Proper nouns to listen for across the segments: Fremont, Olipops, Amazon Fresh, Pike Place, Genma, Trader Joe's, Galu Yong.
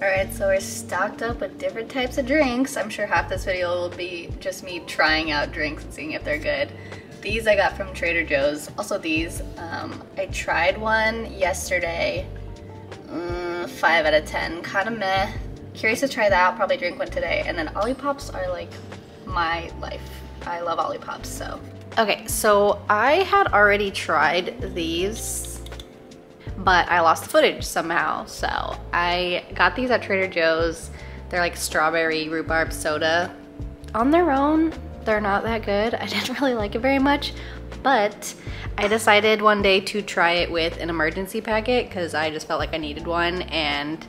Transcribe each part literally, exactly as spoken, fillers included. Alright, so we're stocked up with different types of drinks. I'm sure half this video will be just me trying out drinks and seeing if they're good. These I got from Trader Joe's. Also these. Um, I tried one yesterday. Mm, five out of ten. Kinda meh. Curious to try that out. Probably drink one today. And then Olipops are like my life. I love Olipops, so. Okay, so I had already tried these, but I lost the footage somehow. So I got these at Trader Joe's. They're like strawberry rhubarb soda. On their own, they're not that good. I didn't really like it very much, but I decided one day to try it with an emergency packet because I just felt like I needed one, and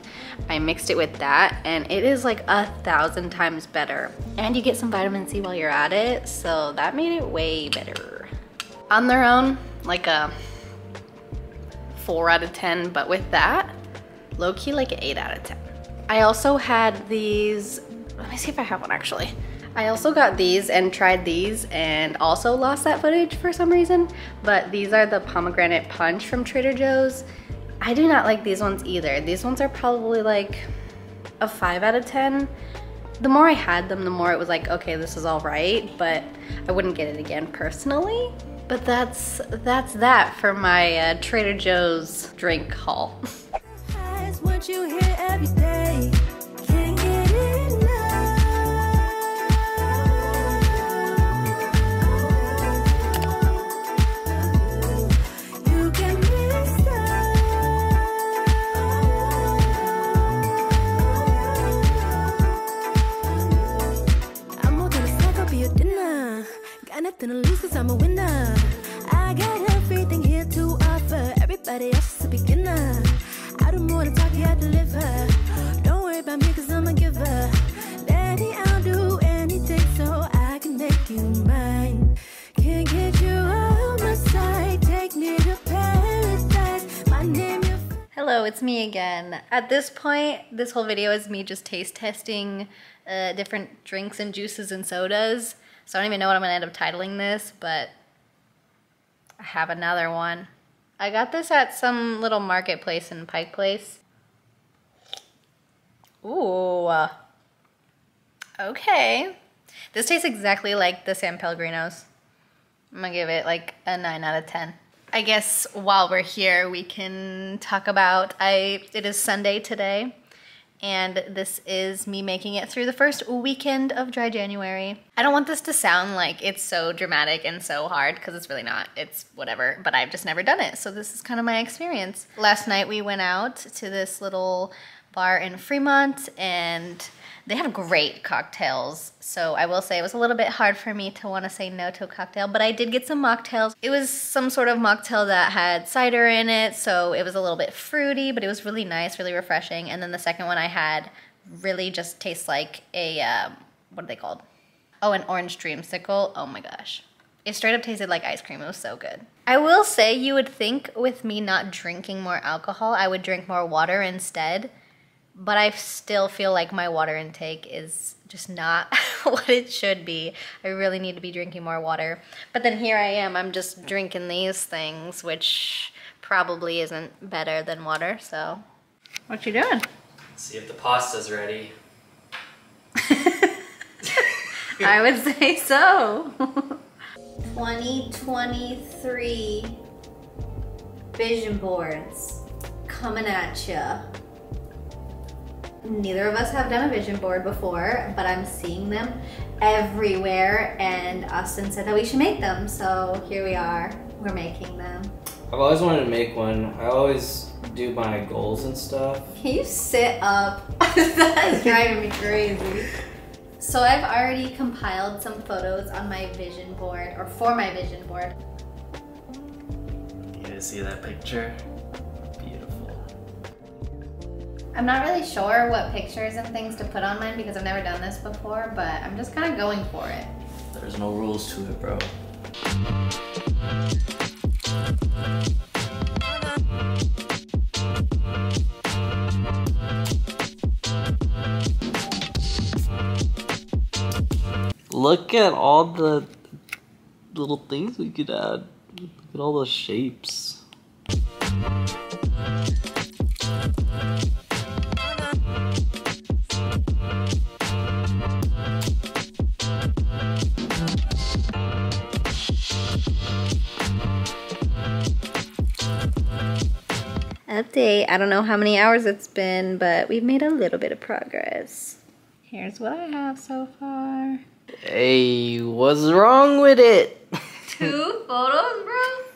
I mixed it with that, and it is like a thousand times better. And you get some vitamin C while you're at it, so that made it way better. On their own, like a four out of ten, but with that, low-key like an eight out of ten. I also had these, let me see if I have one actually. I also got these and tried these and also lost that footage for some reason, but these are the pomegranate punch from Trader Joe's. I do not like these ones either. These ones are probably like a five out of ten. The more I had them, the more it was like, okay, this is all right, but I wouldn't get it again personally. But that's, that's that for my uh, Trader Joe's drink haul. Nothing to lose cause I'm a winner. I got everything here to offer. Everybody else is a beginner. I do more than talk, yeah, I deliver. Don't worry about me cause I'm a giver. Daddy, I'll do anything so I can make you mine. Can't get you on my side. Take me to paradise. My name is... Hello, it's me again. At this point, this whole video is me just taste testing uh, different drinks and juices and sodas. So I don't even know what I'm gonna end up titling this, but I have another one. I got this at some little marketplace in Pike Place. Ooh, okay. This tastes exactly like the San Pellegrino's. I'm gonna give it like a nine out of ten. I guess while we're here, we can talk about, I, it is Sunday today. And this is me making it through the first weekend of dry January. I don't want this to sound like it's so dramatic and so hard, because it's really not. It's whatever, but I've just never done it, so this is kind of my experience. Last night we went out to this little bar in Fremont, and they have great cocktails, so I will say it was a little bit hard for me to want to say no to a cocktail, but I did get some mocktails. It was some sort of mocktail that had cider in it, so it was a little bit fruity, but it was really nice, really refreshing. And then the second one I had really just tastes like a, um, what are they called? Oh, an orange dreamsicle. Oh my gosh. It straight up tasted like ice cream. It was so good. I will say you would think with me not drinking more alcohol, I would drink more water instead. But I still feel like my water intake is just not what it should be. I really need to be drinking more water. But then here I am, I'm just drinking these things, which probably isn't better than water, so. What you doing? Let's see if the pasta's ready. I would say so. twenty twenty-three vision boards coming at ya. Neither of us have done a vision board before, but I'm seeing them everywhere, and Austin said that we should make them, so here we are. We're making them. I've always wanted to make one. I always do my goals and stuff. Can you sit up? That is driving me crazy. So I've already compiled some photos on my vision board, or for my vision board. You guys see that picture? I'm not really sure what pictures and things to put on mine because I've never done this before, but I'm just kind of going for it. There's no rules to it, bro. Look at all the little things we could add. Look at all those shapes. Thank you. update. I don't know how many hours it's been, but we've made a little bit of progress. Here's what I have so far. Hey, what's wrong with it? Two photos, bro?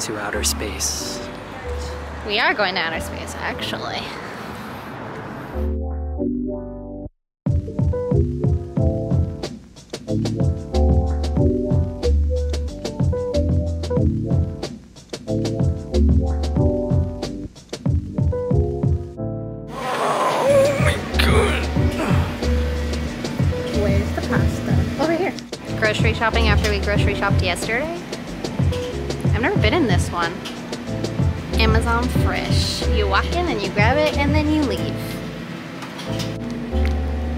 To outer space. We are going to outer space, actually. Oh my god. Where's the pasta? Over here. Grocery shopping after we grocery shopped yesterday. I've never been in this one. Amazon Fresh. You walk in and you grab it and then you leave.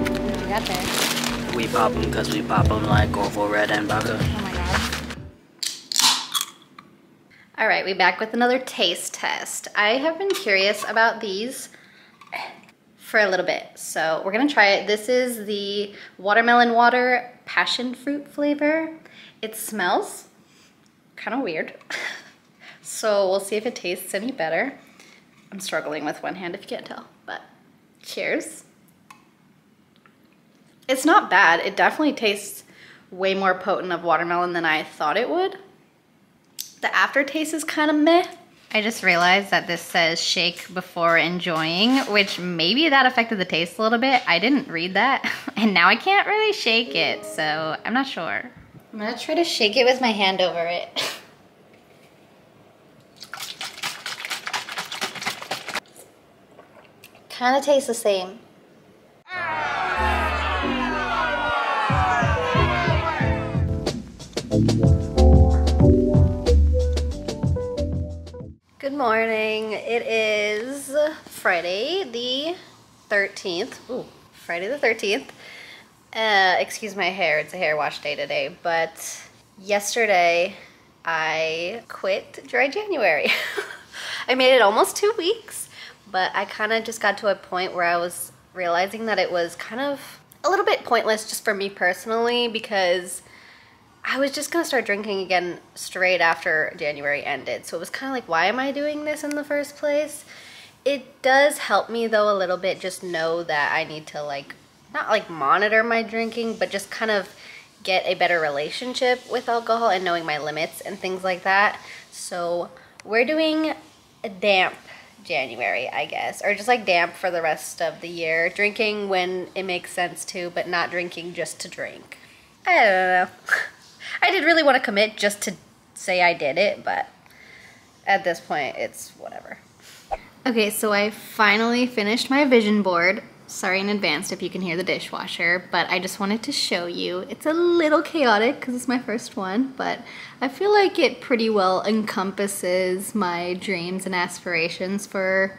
What do we got there? We pop them because we pop them like Orville Red and Baca. Oh my god. Alright, we back with another taste test. I have been curious about these for a little bit, so we're gonna try it. This is the watermelon water passion fruit flavor. It smells kind of weird. So we'll see if it tastes any better. I'm struggling with one hand if you can't tell, but cheers. It's not bad. It definitely tastes way more potent of watermelon than I thought it would. The aftertaste is kind of meh. I just realized that this says shake before enjoying, which maybe that affected the taste a little bit. I didn't read that, and now I can't really shake it, so I'm not sure. I'm gonna try to shake it with my hand over it. Kind of tastes the same. Good morning. It is Friday the thirteenth. Ooh, Friday the thirteenth. Uh, excuse my hair, it's a hair wash day today, but yesterday I quit dry January. I made it almost two weeks, but I kind of just got to a point where I was realizing that it was kind of a little bit pointless just for me personally, because I was just gonna start drinking again straight after January ended. So it was kind of like, why am I doing this in the first place? It does help me though a little bit, just know that I need to like not like monitor my drinking, but just kind of get a better relationship with alcohol and knowing my limits and things like that. So we're doing a damp January, I guess, or just like damp for the rest of the year. Drinking when it makes sense to, but not drinking just to drink. I don't know. I did really want to commit just to say I did it, but at this point it's whatever. Okay, so I finally finished my vision board. Sorry in advance if you can hear the dishwasher, but I just wanted to show you. It's a little chaotic because it's my first one, but I feel like it pretty well encompasses my dreams and aspirations for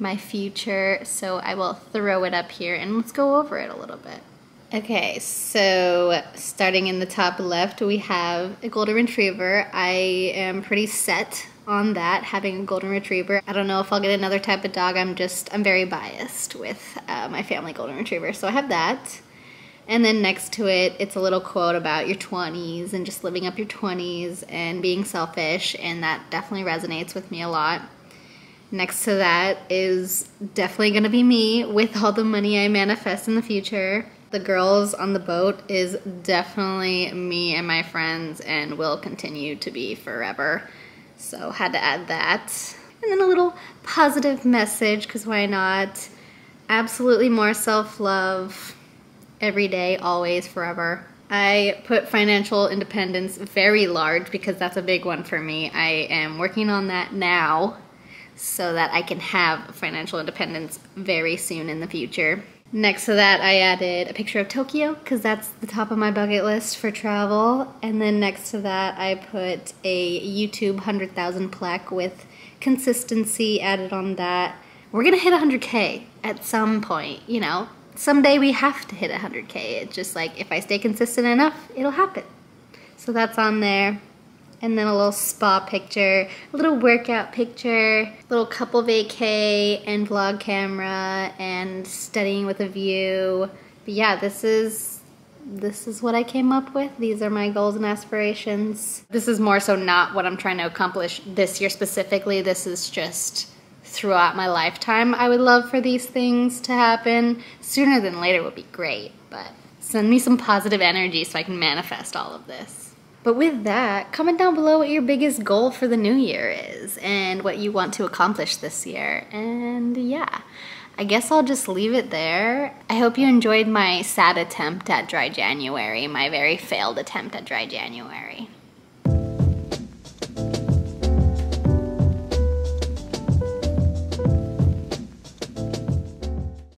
my future, so I will throw it up here and let's go over it a little bit. Okay, so starting in the top left, we have a golden retriever. I am pretty set on that, having a golden retriever. I don't know if I'll get another type of dog. I'm just, I'm very biased with uh, my family golden retriever, so I have that. And then next to it, it's a little quote about your twenties and just living up your twenties and being selfish, and that definitely resonates with me a lot. Next to that is definitely gonna be me with all the money I manifest in the future. The girls on the boat is definitely me and my friends and will continue to be forever. So had to add that. And then a little positive message, because why not? Absolutely more self-love every day, always, forever. I put financial independence very large because that's a big one for me. I am working on that now so that I can have financial independence very soon in the future. Next to that, I added a picture of Tokyo because that's the top of my bucket list for travel. And then next to that, I put a YouTube one hundred thousand plaque with consistency added on that. We're going to hit one hundred K at some point, you know, someday we have to hit one hundred K. It's just like, if I stay consistent enough, it'll happen. So that's on there. And then a little spa picture, a little workout picture, little couple vacay and vlog camera and studying with a view. But yeah, this is, this is what I came up with. These are my goals and aspirations. This is more so not what I'm trying to accomplish this year specifically. This is just throughout my lifetime. I would love for these things to happen. Sooner than later would be great, but send me some positive energy so I can manifest all of this. But with that, comment down below what your biggest goal for the new year is and what you want to accomplish this year. And yeah, I guess I'll just leave it there. I hope you enjoyed my sad attempt at dry January, my very failed attempt at dry January.